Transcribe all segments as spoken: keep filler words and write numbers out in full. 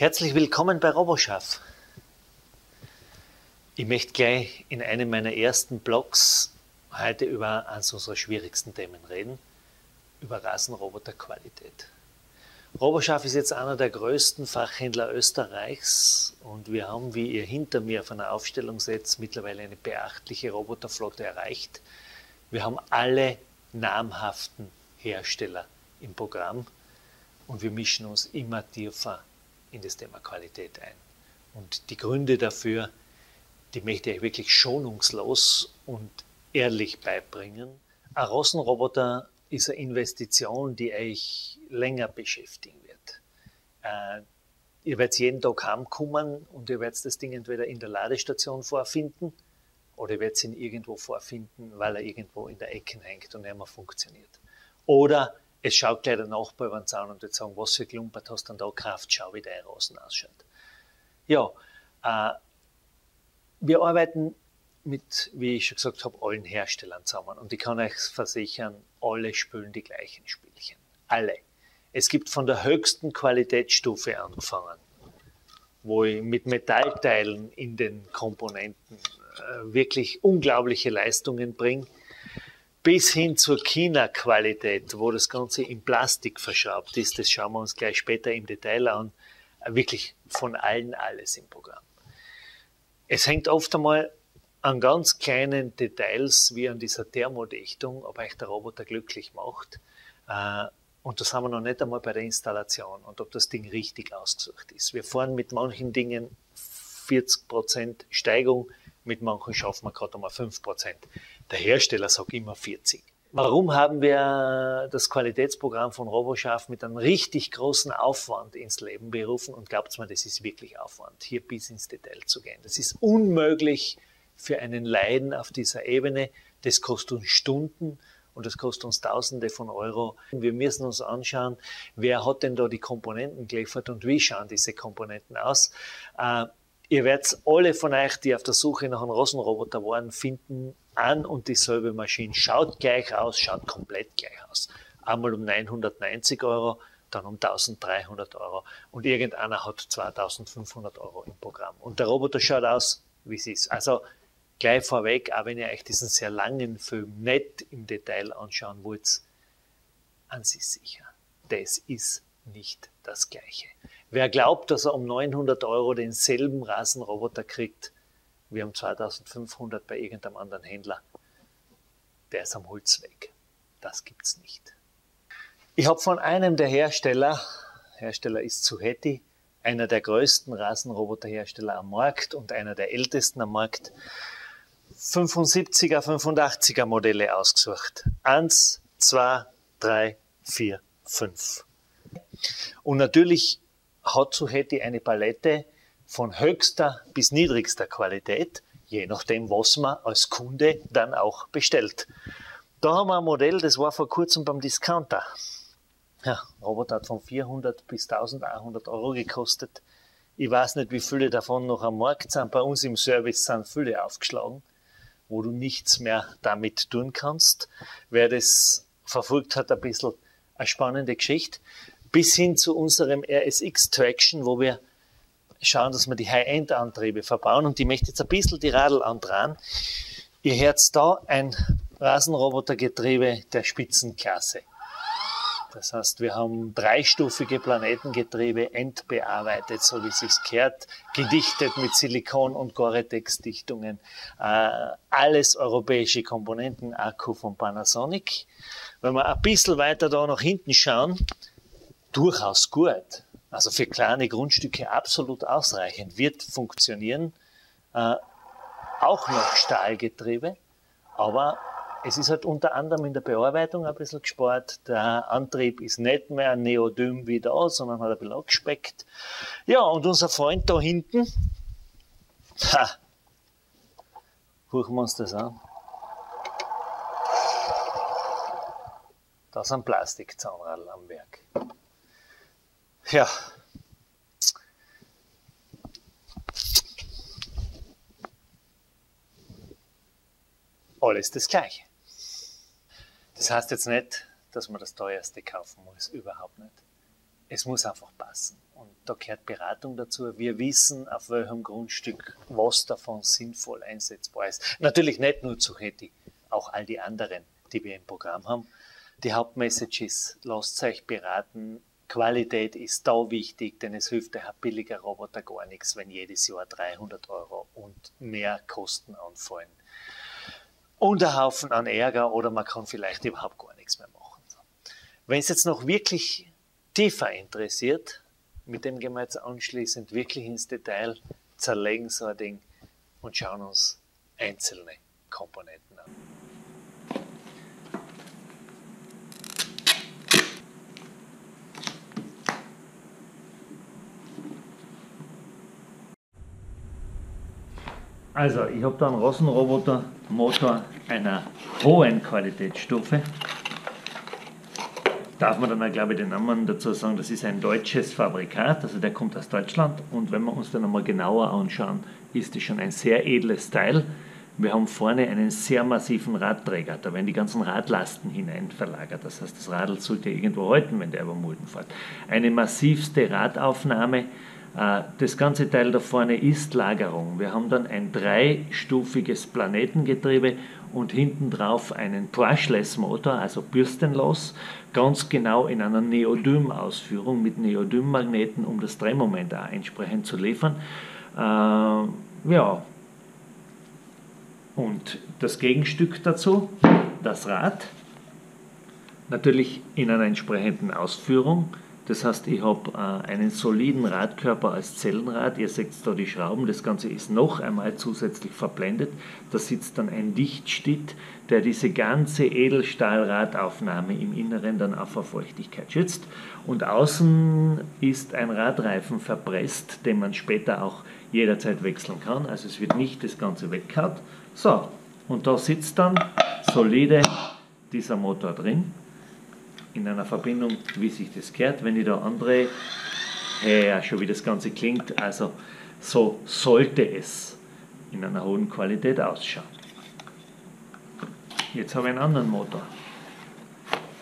Herzlich willkommen bei RoboSchaf. Ich möchte gleich in einem meiner ersten Blogs heute über eines unserer schwierigsten Themen reden, über Rasenroboterqualität. RoboSchaf ist jetzt einer der größten Fachhändler Österreichs und wir haben, wie ihr hinter mir auf einer Aufstellung seht, mittlerweile eine beachtliche Roboterflotte erreicht. Wir haben alle namhaften Hersteller im Programm und wir mischen uns immer tiefer in das Thema Qualität ein. Und die Gründe dafür, die möchte ich wirklich schonungslos und ehrlich beibringen. Ein Rasenroboter ist eine Investition, die euch länger beschäftigen wird. Äh, ihr werdet jeden Tag heimkommen und ihr werdet das Ding entweder in der Ladestation vorfinden oder ihr werdet ihn irgendwo vorfinden, weil er irgendwo in der Ecke hängt und nicht mehr funktioniert. Oder es schaut gleich der Nachbar über den Zaun und wird sagen, was für Klumpert hast du denn da Kraft, schau wie dein Rasen ausschaut. Ja, äh, wir arbeiten mit, wie ich schon gesagt habe, allen Herstellern zusammen und ich kann euch versichern, alle spielen die gleichen Spielchen. Alle. Es gibt von der höchsten Qualitätsstufe angefangen, wo ich mit Metallteilen in den Komponenten äh, wirklich unglaubliche Leistungen bringe, bis hin zur China-Qualität, wo das Ganze in Plastik verschraubt ist. Das schauen wir uns gleich später im Detail an. Wirklich von allen alles im Programm. Es hängt oft einmal an ganz kleinen Details, wie an dieser Thermodichtung, ob euch der Roboter glücklich macht. Und das haben wir noch nicht einmal bei der Installation und ob das Ding richtig ausgesucht ist. Wir fahren mit manchen Dingen vierzig Prozent Steigung, mit manchen schaffen wir gerade einmal fünf Prozent. Der Hersteller sagt immer vierzig. Warum haben wir das Qualitätsprogramm von RoboSchaf mit einem richtig großen Aufwand ins Leben berufen? Und glaubt mir, das ist wirklich Aufwand, hier bis ins Detail zu gehen. Das ist unmöglich für einen Laien auf dieser Ebene. Das kostet uns Stunden und das kostet uns Tausende von Euro. Wir müssen uns anschauen, wer hat denn da die Komponenten geliefert und wie schauen diese Komponenten aus? Ihr werdet alle von euch, die auf der Suche nach einem Rasenroboter waren, finden, an und dieselbe Maschine. Schaut gleich aus, schaut komplett gleich aus. Einmal um neunhundertneunzig Euro, dann um dreizehnhundert Euro und irgendeiner hat zweitausendfünfhundert Euro im Programm. Und der Roboter schaut aus, wie es ist. Also gleich vorweg, auch wenn ihr euch diesen sehr langen Film nicht im Detail anschauen wollt, an sich sicher, das ist nicht das Gleiche. Wer glaubt, dass er um neunhundert Euro denselben Rasenroboter kriegt, wie um zweitausendfünfhundert bei irgendeinem anderen Händler, der ist am Holzweg. Das gibt's nicht. Ich habe von einem der Hersteller, Hersteller ist Suheti, einer der größten Rasenroboterhersteller am Markt und einer der ältesten am Markt, fünfundsiebziger, fünfundachtziger Modelle ausgesucht. eins, zwei, drei, vier, fünf. Und natürlich hat Suheti eine Palette von höchster bis niedrigster Qualität, je nachdem, was man als Kunde dann auch bestellt. Da haben wir ein Modell, das war vor kurzem beim Discounter. Ja, Roboter hat von vierhundert bis eintausendeinhundert Euro gekostet. Ich weiß nicht, wie viele davon noch am Markt sind. Bei uns im Service sind viele aufgeschlagen, wo du nichts mehr damit tun kannst. Wer das verfolgt hat, ein bisschen eine spannende Geschichte. Bis hin zu unserem R S X-Traction, wo wir schauen, dass wir die High-End-Antriebe verbauen. Und ich möchte jetzt ein bisschen die Radl andrehen. Ihr hört da ein Rasenrobotergetriebe der Spitzenklasse. Das heißt, wir haben dreistufige Planetengetriebe, endbearbeitet, so wie es sich gehört, gedichtet mit Silikon- und Gore-Tex-Dichtungen, äh, alles europäische Komponenten, Akku von Panasonic. Wenn wir ein bisschen weiter da nach hinten schauen, durchaus gut, also für kleine Grundstücke absolut ausreichend, wird funktionieren, äh, auch noch Stahlgetriebe, aber es ist halt unter anderem in der Bearbeitung ein bisschen gespart, der Antrieb ist nicht mehr neodym wie da, sondern hat ein bisschen abgespeckt. Ja, und unser Freund da hinten, ha, gucken wir uns das an, da ist ein Plastikzahnradl am Werk. Ja, alles das Gleiche. Das heißt jetzt nicht, dass man das teuerste kaufen muss, überhaupt nicht. es muss einfach passen. Und da gehört Beratung dazu. Wir wissen, auf welchem Grundstück was davon sinnvoll einsetzbar ist. Natürlich nicht nur Suheti, auch all die anderen, die wir im Programm haben. Die Hauptmessage ist, lasst euch beraten. Qualität ist da wichtig, denn es hilft ein billiger Roboter gar nichts, wenn jedes Jahr dreihundert Euro und mehr Kosten anfallen. Und ein Haufen an Ärger, oder man kann vielleicht überhaupt gar nichts mehr machen. Wenn es jetzt noch wirklich tiefer interessiert, mit dem gehen wir jetzt anschließend wirklich ins Detail, zerlegen so ein Ding und schauen uns einzelne Komponenten an. Also, ich habe da einen Rassenroboter, Motor einer hohen Qualitätsstufe. Darf man dann auch, glaube ich, den Namen dazu sagen, das ist ein deutsches Fabrikat, also der kommt aus Deutschland. Und wenn wir uns dann einmal genauer anschauen, ist das schon ein sehr edles Teil. Wir haben vorne einen sehr massiven Radträger, da werden die ganzen Radlasten hinein verlagert. Das heißt, das Radl sollte irgendwo halten, wenn der über Mulden fährt. Eine massivste Radaufnahme. Das ganze Teil da vorne ist Lagerung. Wir haben dann ein dreistufiges Planetengetriebe und hinten drauf einen Brushless-Motor, also bürstenlos, ganz genau in einer Neodym-Ausführung mit Neodym-Magneten, um das Drehmoment auch entsprechend zu liefern. Äh, ja. Und das Gegenstück dazu, das Rad, natürlich in einer entsprechenden Ausführung. Das heißt, ich habe äh, einen soliden Radkörper als Zellenrad, ihr seht da die Schrauben, das Ganze ist noch einmal zusätzlich verblendet. Da sitzt dann ein Dichtstitt, der diese ganze Edelstahlradaufnahme im Inneren dann auch vor Feuchtigkeit schützt. Und außen ist ein Radreifen verpresst, den man später auch jederzeit wechseln kann, also es wird nicht das Ganze weggehauen. So, und da sitzt dann solide dieser Motor drin. In einer Verbindung, wie sich das gehört, wenn ich da andere, ja, schon wie das Ganze klingt, also so sollte es in einer hohen Qualität ausschauen. Jetzt habe ich einen anderen Motor,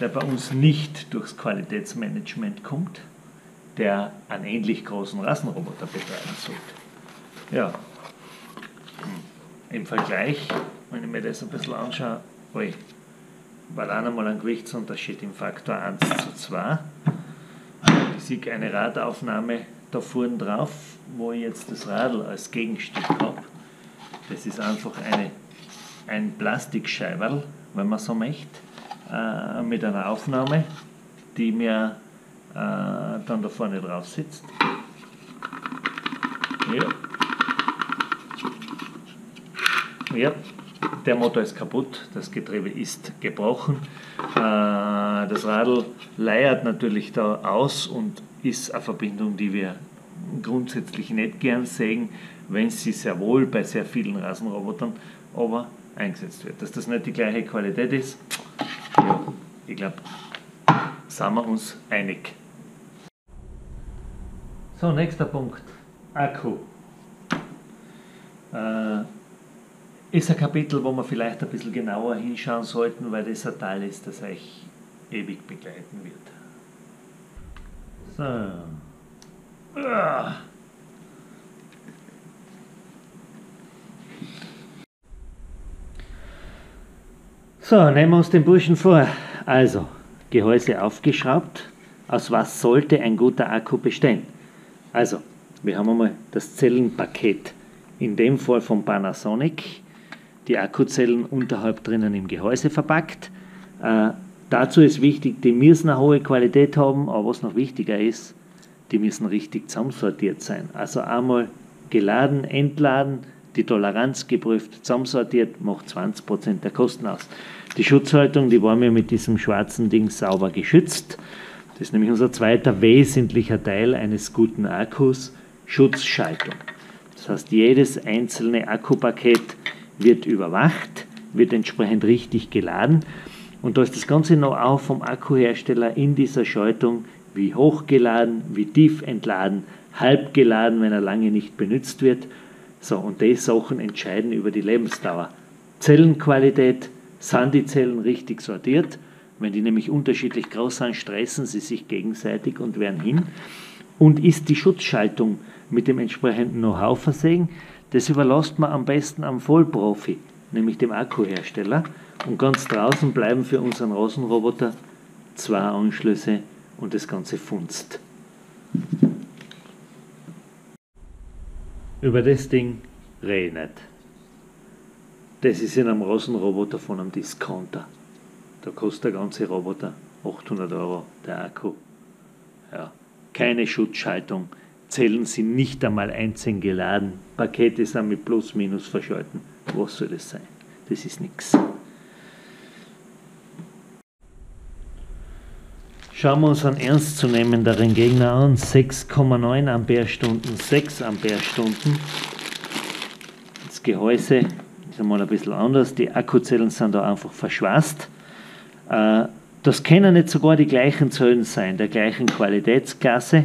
der bei uns nicht durchs Qualitätsmanagement kommt, der einen ähnlich großen Rassenroboter betreiben sollte. Ja, im Vergleich, wenn ich mir das ein bisschen anschaue, oi, weil auch einmal ein Gewichtsunterschied im Faktor eins zu zwei. Ich sehe eine Radaufnahme da vorne drauf, wo ich jetzt das Radl als Gegenstück habe. Das ist einfach eine, ein Plastikscheiberl, wenn man so möchte, äh, mit einer Aufnahme, die mir äh, dann da vorne drauf sitzt. Ja. Ja. Der Motor ist kaputt, das Getriebe ist gebrochen, das Radl leiert natürlich da aus und ist eine Verbindung, die wir grundsätzlich nicht gern sehen, wenn sie sehr wohl bei sehr vielen Rassenrobotern aber eingesetzt wird. Dass das nicht die gleiche Qualität ist, ja, ich glaube, sind wir uns einig. So, nächster Punkt, Akku. Äh, Ist ein Kapitel, wo wir vielleicht ein bisschen genauer hinschauen sollten, weil das ein Teil ist, das euch ewig begleiten wird. So. Ah. So, nehmen wir uns den Burschen vor. Also, Gehäuse aufgeschraubt. Aus was sollte ein guter Akku bestehen? Also, wir haben einmal das Zellenpaket. In dem Fall von Panasonic. Die Akkuzellen unterhalb drinnen im Gehäuse verpackt. Äh, dazu ist wichtig, die müssen eine hohe Qualität haben, aber was noch wichtiger ist, die müssen richtig zusammensortiert sein. Also einmal geladen, entladen, die Toleranz geprüft, zusammensortiert, macht zwanzig Prozent der Kosten aus. Die Schutzhaltung, die war mir mit diesem schwarzen Ding sauber geschützt. Das ist nämlich unser zweiter wesentlicher Teil eines guten Akkus, Schutzschaltung. Das heißt, jedes einzelne Akkupaket wird überwacht, wird entsprechend richtig geladen und da ist das ganze Know-how vom Akkuhersteller in dieser Schaltung, wie hoch geladen, wie tief entladen, halb geladen, wenn er lange nicht benutzt wird. So, und die Sachen entscheiden über die Lebensdauer. Zellenqualität, sind die Zellen richtig sortiert, Wenn die nämlich unterschiedlich groß sind, stressen sie sich gegenseitig und werden hin. Und ist die Schutzschaltung mit dem entsprechenden Know-how versehen? Das überlasst man am besten am Vollprofi, nämlich dem Akkuhersteller. Und ganz draußen bleiben für unseren Rasenroboter zwei Anschlüsse und das ganze Funzt. Über das Ding rede ich nicht. Das ist in einem Rasenroboter von einem Discounter. Da kostet der ganze Roboter achthundert Euro, der Akku. Ja. Keine Schutzschaltung, Zellen sind nicht einmal einzeln geladen, Pakete sind mit Plus, Minus verschalten. Was soll das sein? Das ist nichts. Schauen wir uns einen ernstzunehmenderen Gegner an, sechs Komma neun Ampere Stunden, sechs Ampere Stunden. Das Gehäuse ist einmal ein bisschen anders, die Akkuzellen sind da einfach verschweißt. Das können nicht sogar die gleichen Zellen sein, der gleichen Qualitätsklasse,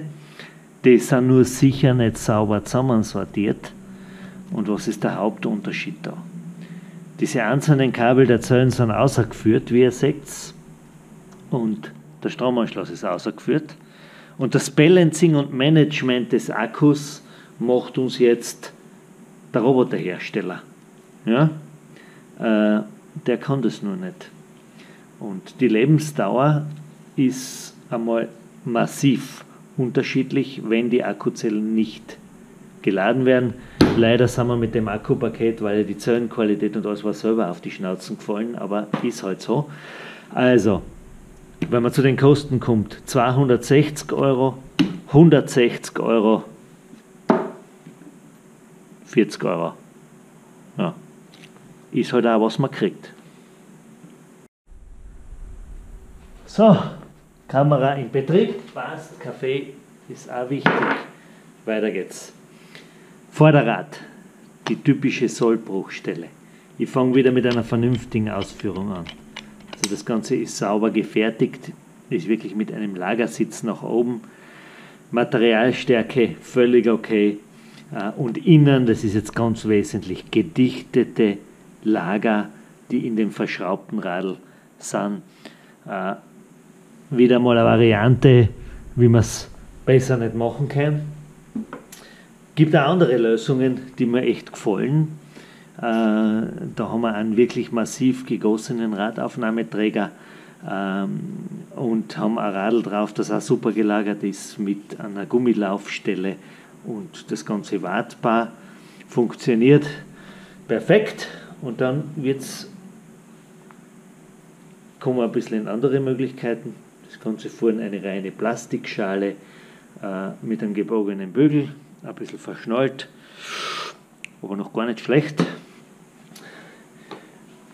die sind nur sicher nicht sauber zusammensortiert. Und was ist der Hauptunterschied da? Diese einzelnen Kabel der Zellen sind ausgeführt, wie ihr seht, und der Stromanschluss ist ausgeführt. Und das Balancing und Management des Akkus macht uns jetzt der Roboterhersteller. Ja? Äh, der kann das nur nicht. Und die Lebensdauer ist einmal massiv unterschiedlich, wenn die Akkuzellen nicht geladen werden. Leider sind wir mit dem Akkupaket, weil die Zellenqualität und alles war selber auf die Schnauzen gefallen, aber ist halt so. Also, wenn man zu den Kosten kommt, zweihundertsechzig Euro, hundertsechzig Euro, vierzig Euro. Ja. Ist halt auch, was man kriegt. So, Kamera in Betrieb, passt, Kaffee ist auch wichtig. Weiter geht's. Vorderrad, die typische Sollbruchstelle. Ich fange wieder mit einer vernünftigen Ausführung an. Das Ganze ist sauber gefertigt, ist wirklich mit einem Lagersitz nach oben. Materialstärke völlig okay. Und innen, das ist jetzt ganz wesentlich, gedichtete Lager, die in dem verschraubten Radl sind. Wieder mal eine Variante, wie man es besser nicht machen kann. Gibt auch andere Lösungen, die mir echt gefallen. Da haben wir einen wirklich massiv gegossenen Radaufnahmeträger ähm, und haben ein Radl drauf, das auch super gelagert ist mit einer Gummilaufstelle und das Ganze wartbar funktioniert perfekt. Und dann wird's, kommen wir ein bisschen in andere Möglichkeiten. Das Ganze fuhr in eine reine Plastikschale äh, mit einem gebogenen Bügel, ein bisschen verschnallt, aber noch gar nicht schlecht.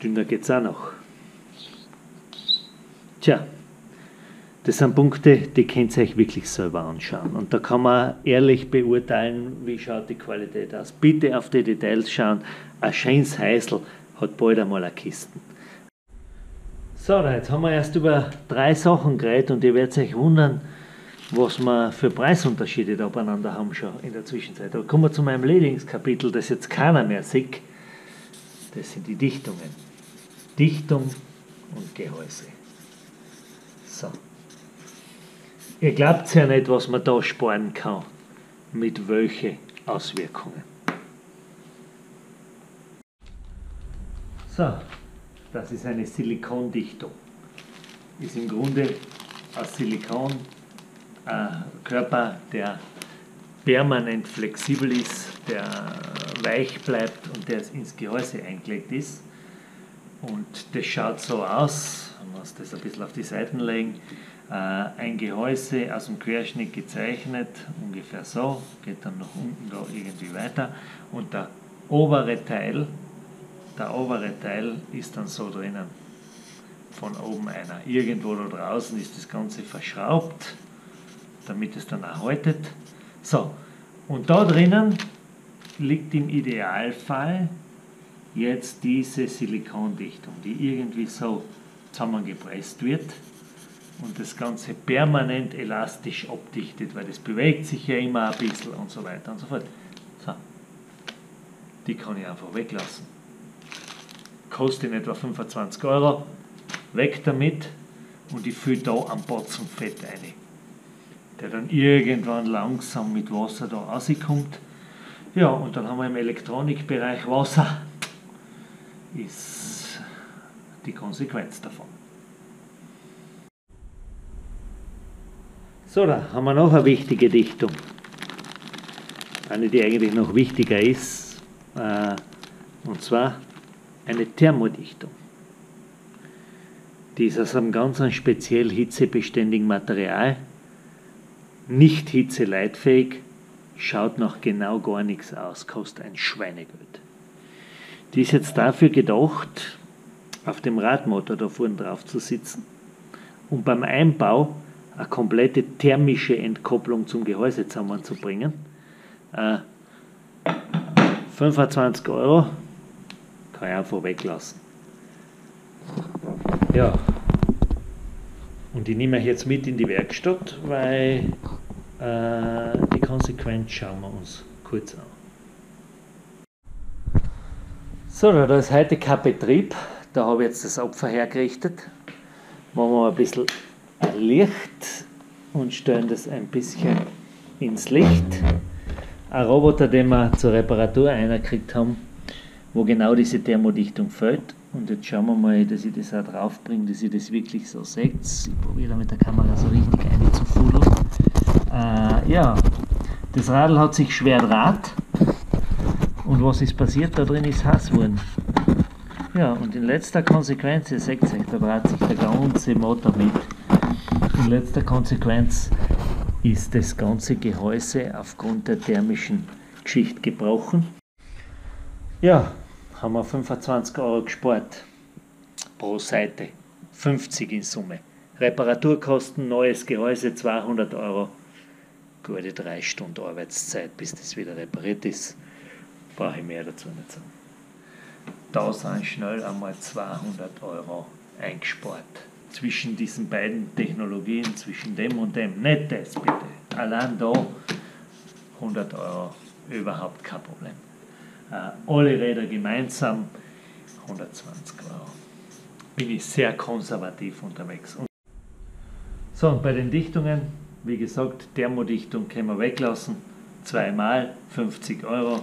Dünner geht es auch noch. Tja, das sind Punkte, die könnt ihr euch wirklich selber anschauen. Und da kann man ehrlich beurteilen, wie schaut die Qualität aus. Bitte auf die Details schauen. Ein schönes Häusl hat bald einmal eine Kiste. So, jetzt haben wir erst über drei Sachen geredet und ihr werdet euch wundern, was wir für Preisunterschiede da beieinander haben schon in der Zwischenzeit. Aber kommen wir zu meinem Lieblingskapitel, das jetzt keiner mehr sieht. Das sind die Dichtungen. Dichtung und Gehäuse. So. Ihr glaubt ja nicht, was man da sparen kann, mit welchen Auswirkungen. So, das ist eine Silikondichtung. Ist im Grunde aus Silikon ein Körper, der permanent flexibel ist, der weich bleibt und der ins Gehäuse eingelegt ist. Und das schaut so aus, man muss das ein bisschen auf die Seiten legen, ein Gehäuse aus dem Querschnitt gezeichnet, ungefähr so, geht dann nach unten da irgendwie weiter. Und der obere Teil, der obere Teil ist dann so drinnen, von oben einer. Irgendwo da draußen ist das Ganze verschraubt, damit es dann auch haltet. So, und da drinnen liegt im Idealfall jetzt diese Silikondichtung, die irgendwie so zusammengepresst wird und das Ganze permanent elastisch abdichtet, weil das bewegt sich ja immer ein bisschen und so weiter und so fort. So, die kann ich einfach weglassen. Kostet in etwa fünfundzwanzig Euro, weg damit. und ich fülle da einen Batzen Fett rein, der dann irgendwann langsam mit Wasser da rauskommt. Ja, und dann haben wir im Elektronikbereich Wasser, ist die Konsequenz davon. So, da haben wir noch eine wichtige Dichtung, eine die eigentlich noch wichtiger ist, äh, und zwar eine Thermodichtung. Die ist aus einem ganz speziell hitzebeständigen Material, nicht hitzeleitfähig, schaut noch genau gar nichts aus, kostet ein Schweinegeld. Die ist jetzt dafür gedacht, auf dem Radmotor da vorne drauf zu sitzen und beim Einbau eine komplette thermische Entkopplung zum Gehäuse zusammenzubringen. Äh, fünfundzwanzig Euro kann ich einfach weglassen. Ja, und die nehme ich jetzt mit in die Werkstatt, weil äh, die Konsequenz schauen wir uns kurz an. So, da ist heute kein Betrieb, da habe ich jetzt das Opfer hergerichtet. Machen wir ein bisschen Licht und stellen das ein bisschen ins Licht. Ein Roboter, den wir zur Reparatur einerkriegt haben, wo genau diese Thermodichtung fällt. Und jetzt schauen wir mal, dass ich das auch drauf bringe, dass ihr das wirklich so seht. Ich probiere da mit der Kamera so richtig einzufudeln. Äh, ja, das Radl hat sich schwer draht. Und was ist passiert? Da drin ist heiß geworden. Ja, und in letzter Konsequenz, ihr seht es, da dreht sich der ganze Motor mit. In letzter Konsequenz ist das ganze Gehäuse aufgrund der thermischen Geschichte gebrochen. Ja, haben wir fünfundzwanzig Euro gespart pro Seite, fünfzig in Summe. Reparaturkosten, neues Gehäuse, zweihundert Euro. Gute drei Stunden Arbeitszeit, bis das wieder repariert ist. Brauche ich mehr dazu nicht sagen. Da sind schnell einmal zweihundert Euro eingespart. Zwischen diesen beiden Technologien, zwischen dem und dem. Nicht das bitte. Allein da hundert Euro, überhaupt kein Problem. Uh, alle Räder gemeinsam, hundertzwanzig Euro. Bin ich sehr konservativ unterwegs. Und so, und bei den Dichtungen, wie gesagt, Thermodichtung können wir weglassen, zweimal fünfzig Euro.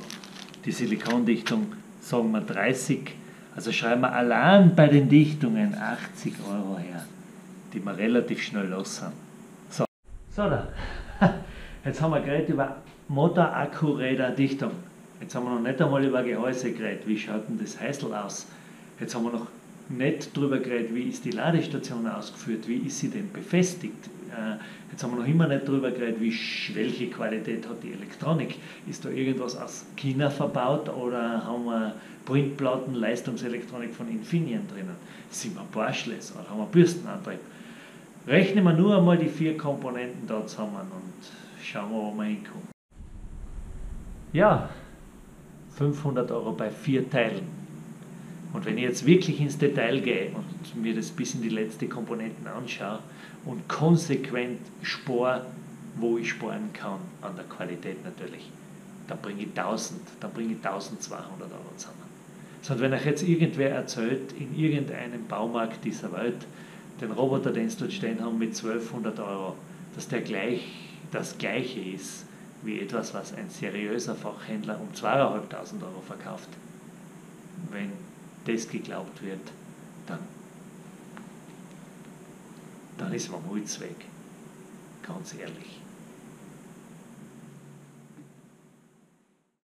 Die Silikondichtung sagen wir dreißig, also schreiben wir allein bei den Dichtungen achtzig Euro her, die wir relativ schnell los haben. So, so da. Jetzt haben wir geredet über Motor, Akku, Räder, Dichtung. Jetzt haben wir noch nicht einmal über Gehäuse geredet, wie schaut denn das Häusl aus? Jetzt haben wir noch nicht drüber geredet, wie ist die Ladestation ausgeführt, wie ist sie denn befestigt? Äh, jetzt haben wir noch immer nicht drüber geredet, wie, welche Qualität hat die Elektronik? Ist da irgendwas aus China verbaut oder haben wir Printplatten, Leistungselektronik von Infineon drinnen? Sind wir Brushless oder haben wir Bürstenantrieb? Rechnen wir nur einmal die vier Komponenten da zusammen und schauen wir, wo wir hinkommen. Ja, fünfhundert Euro bei vier Teilen. Und wenn ich jetzt wirklich ins Detail gehe und mir das bis in die letzten Komponenten anschaue und konsequent spare, wo ich sparen kann, an der Qualität natürlich, dann bringe ich tausend, dann bringe ich eintausendzweihundert Euro zusammen. Sondern wenn euch jetzt irgendwer erzählt, in irgendeinem Baumarkt dieser Welt, den Roboter, den sie dort stehen haben, mit zwölfhundert Euro, dass der gleich das Gleiche ist, wie etwas, was ein seriöser Fachhändler um zweitausendfünfhundert Euro verkauft. Wenn das geglaubt wird, dann, dann ist man Holz weg. Ganz ehrlich.